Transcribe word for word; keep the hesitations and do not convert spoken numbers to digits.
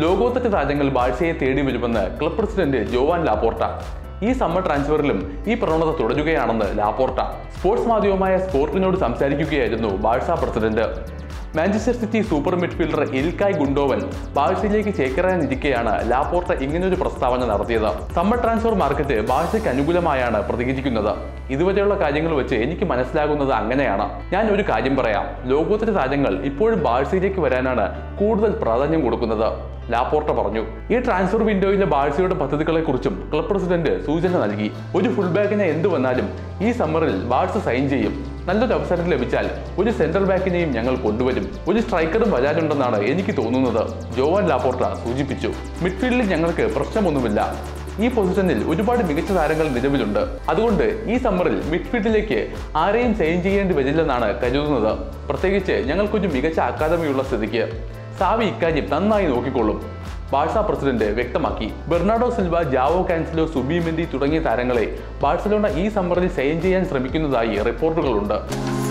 ലോകോത്തര താരങ്ങൾ ബാഴ്സയെ തേടി വരുമെന്ന് ക്ലബ് പ്രസിഡന്റ് ജോവാൻ ലാപോർട്ട. ഈ സമ്മർ ട്രാൻസ്ഫറിലും ഈ പ്രവണത തുടരുകയാണെന്ന് ലാപോർട്ട സ്പോർട്സ് മാധ്യമമായ സ്പോർട്ടിനോട് സംസാരിക്കുകയായിരുന്നു. Barca president Manchester City super midfielder Ilkay Gundogan ബാഴ്സയിലേക്ക് ചേക്കേറാനിരിക്കെയാണ് ലാപോർട്ട ഇങ്ങനെയൊരു പ്രസ്താവന നടത്തിയത്. സമ്മർ ട്രാൻസ്ഫർ മാർക്കറ്റ് ബാഴ്സയ്ക്ക് അനുകൂലമായാണ് പ്രതികരിക്കുന്നത്. ഇതുവരെയുള്ള കാര്യങ്ങൾ വെച്ച് എനിക്ക് മനസ്സിലാകുന്നത് അങ്ങനെയാണ്. ഞാൻ ഒരു കാര്യം പറയാം, ലോകോത്തര താരങ്ങൾ ഇപ്പോഴും ബാഴ്സയിലേക്ക് വരാനാണ് കൂടുതൽ പ്രാധാന്യം കൊടുക്കുന്നത്, ലാപോർട്ട പറഞ്ഞു. ഈ ട്രാൻസ്ഫർ വിൻഡോയിലെ ബാഴ്സയുടെ പദ്ധതികളെ കുറിച്ചും ക്ലബ് പ്രസിഡന്റ് സൂചന നൽകി. ഒരു ഫുൾബാക്കിനെ എന്ത് വന്നാലും ഈ സമ്മറിൽ ബാഴ്സ സൈൻ ചെയ്യും. നല്ലൊരു അവസരം ലഭിച്ചാൽ ഒരു സെൻട്രൽ ബാക്കിനെയും ഞങ്ങൾ കൊണ്ടുവരും. ഒരു സ്ട്രൈക്കറും വരാനുണ്ടെന്നാണ് എനിക്ക് തോന്നുന്നത്, ജോവാൻ ലാപോർട്ട സൂചിപ്പിച്ചു. മിഡ്ഫീൽഡിൽ ഞങ്ങൾക്ക് പ്രശ്നമൊന്നുമില്ല. ഈ പൊസിഷനിൽ ഒരുപാട് മികച്ച താരങ്ങൾ നിലവിലുണ്ട്. അതുകൊണ്ട് ഈ സമ്മറിൽ മിഡ്ഫീൽഡിലേക്ക് ആരെയും സൈൻ ചെയ്യേണ്ടി വരില്ലെന്നാണ് കരുതുന്നത്. പ്രത്യേകിച്ച് ഞങ്ങൾക്കൊരു മികച്ച അക്കാദമിയുള്ള സ്ഥിതിക്ക് സാവി ഇക്കാര്യം നന്നായി നോക്കിക്കൊള്ളും, ബാഴ്സ പ്രസിഡന്റ് വ്യക്തമാക്കി. Bernardo Silva, Joao Cancelo, Subi മെന്തി തുടങ്ങിയ താരങ്ങളെ ബാഴ്സലോണ ഈ സമ്മറിൽ സൈൻ ചെയ്യാൻ ശ്രമിക്കുന്നതായി റിപ്പോർട്ടുകളുണ്ട്.